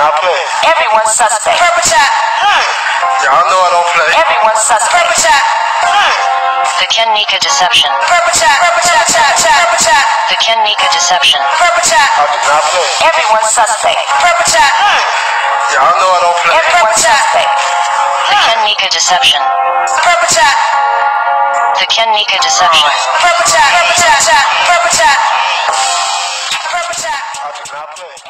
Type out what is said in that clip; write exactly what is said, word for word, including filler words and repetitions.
Not play. Everyone's suspect. Purple shot. Y'all know I don't play. Everyone's suspect. Purple shot. The Kenneka deception. Purple shot. Purple shot. Purple shot. The Kenneka deception. Purple shot. I do not play. Everyone's suspect. Purple shot. Y'all know I don't play. Everyone's suspect. The Kenneka deception. Purple shot. The Kenneka deception. Purple shot. Purple shot. Purple shot. Purple shot. I do not play.